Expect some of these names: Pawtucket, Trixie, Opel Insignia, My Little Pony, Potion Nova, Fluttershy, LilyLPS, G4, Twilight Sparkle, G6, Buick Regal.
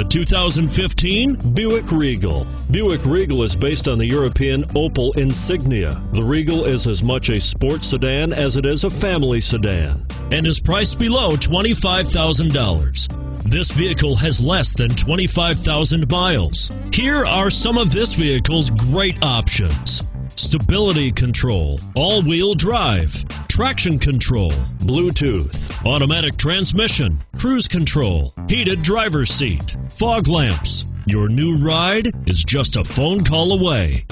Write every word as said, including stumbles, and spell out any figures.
The two thousand fifteen Buick Regal. Buick Regal is based on the European Opel Insignia. The Regal is as much a sports sedan as it is a family sedan and is priced below twenty-five thousand dollars. This vehicle has less than twenty-five thousand miles. Here are some of this vehicle's great options: stability control, all-wheel drive, traction control, Bluetooth, automatic transmission, cruise control, heated driver's seat, fog lamps. Your new ride is just a phone call away.